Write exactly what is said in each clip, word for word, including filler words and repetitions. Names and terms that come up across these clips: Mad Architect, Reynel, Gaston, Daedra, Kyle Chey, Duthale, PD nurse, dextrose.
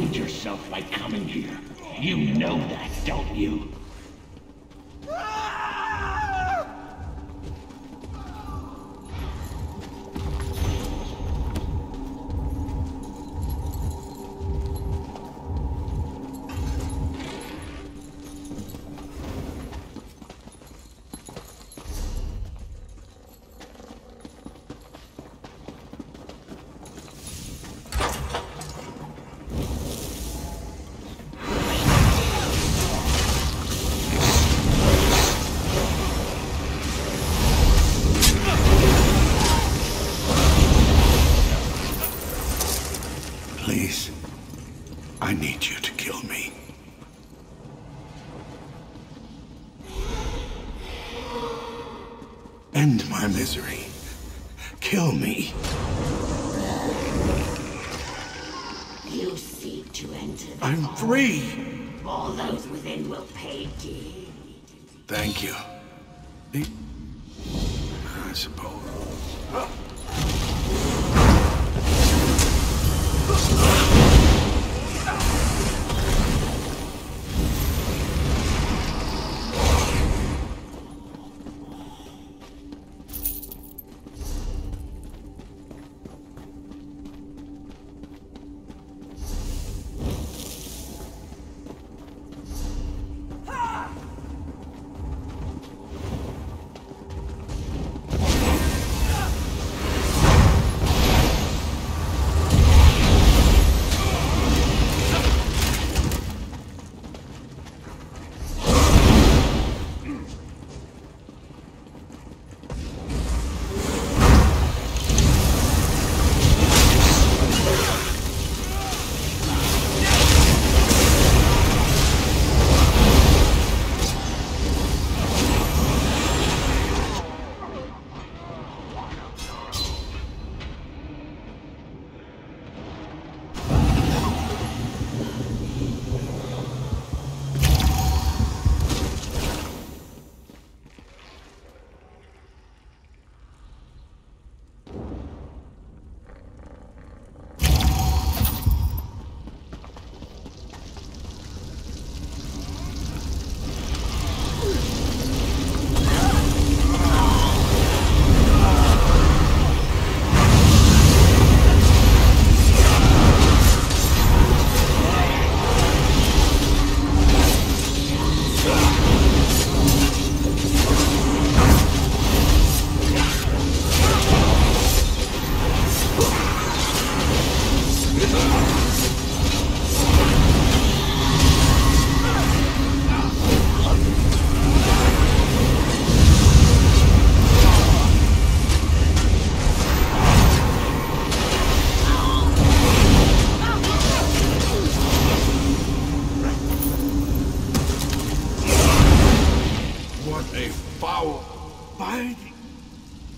killed yourself by coming here. You know that, don't you? Misery. Kill me. You seek to enter. I'm free. All those within will pay dearly. Thank you. The... I suppose.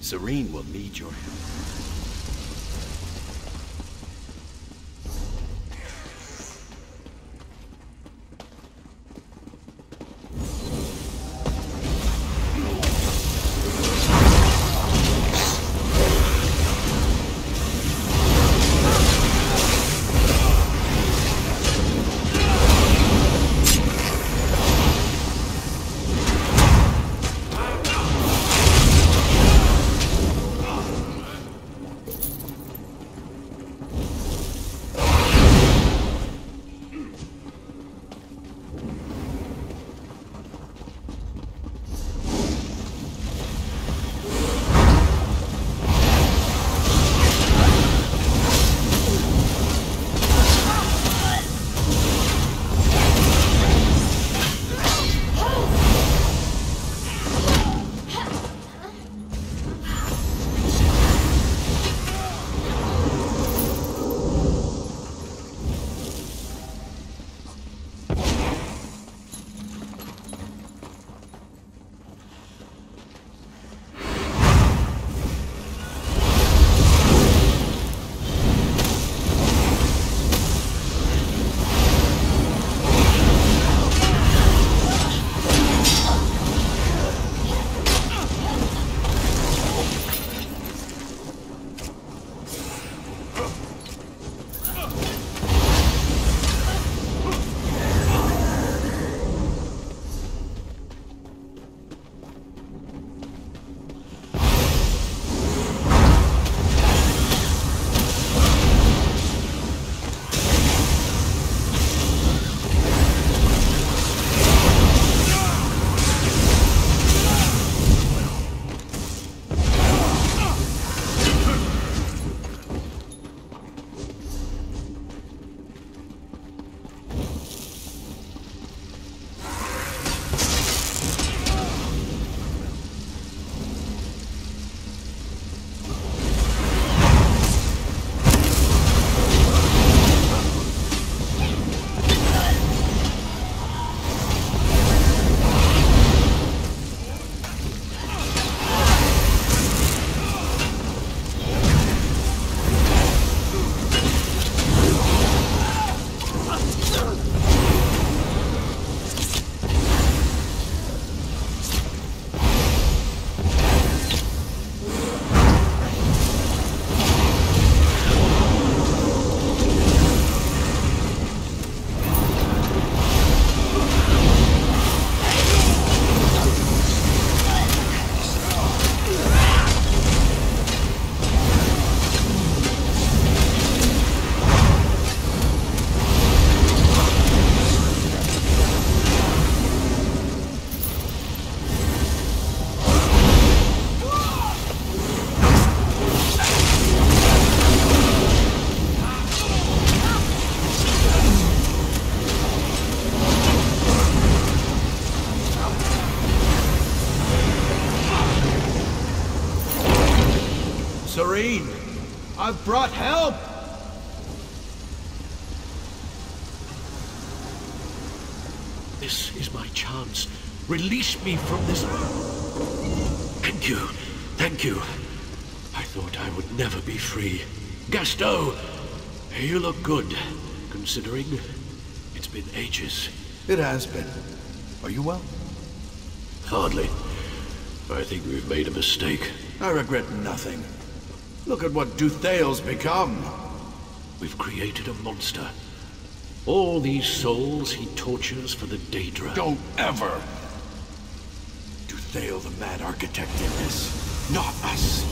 Serene will need your help. I've brought help! This is my chance. Release me from this... Thank you. Thank you. I thought I would never be free. Gaston! You look good, considering it's been ages. It has been. Are you well? Hardly. I think we've made a mistake. I regret nothing. Look at what Duthale's become. We've created a monster. All these souls he tortures for the Daedra. Don't ever! Duthale, the Mad Architect, did this. Not us.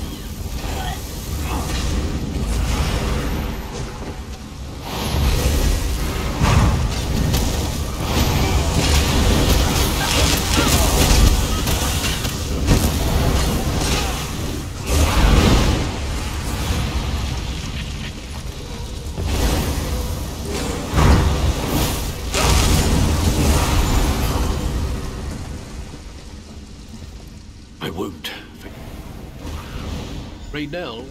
Reynel.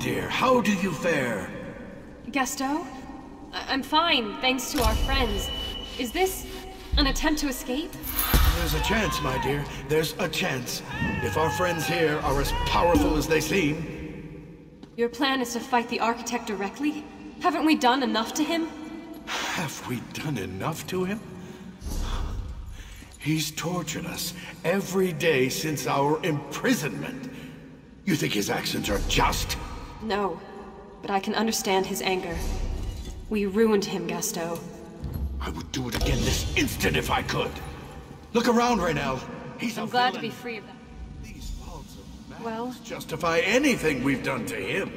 Dear, how do you fare? Gaston? I I'm fine, thanks to our friends. Is this an attempt to escape? There's a chance, my dear. There's a chance. If our friends here are as powerful as they seem... Your plan is to fight the Architect directly? Haven't we done enough to him? Have we done enough to him? He's tortured us every day since our imprisonment. You think his actions are just? No, but I can understand his anger. We ruined him, Gaston. I would do it again this instant if I could. Look around, Reynel. He's I'm a glad villain. To be free of that. These faults of man well, justify anything we've done to him.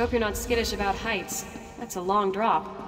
hope you're not skittish about heights. That's a long drop.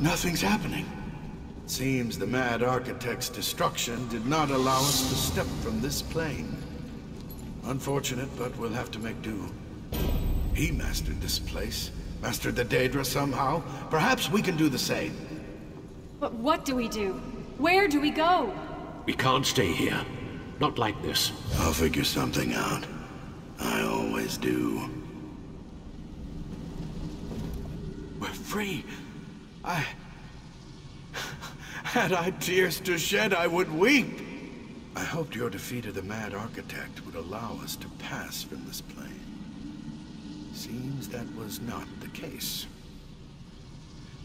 Nothing's happening. Seems the Mad Architect's destruction did not allow us to step from this plane. Unfortunate, but we'll have to make do. He mastered this place. Mastered the Daedra somehow. Perhaps we can do the same. But what do we do? Where do we go? We can't stay here. Not like this. I'll figure something out. I always do. We're free. I... Had I tears to shed, I would weep. I hoped your defeat of the Mad Architect would allow us to pass from this plane. Seems that was not the case.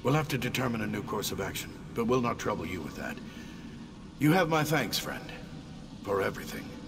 We'll have to determine a new course of action, but we'll not trouble you with that. You have my thanks, friend, for everything.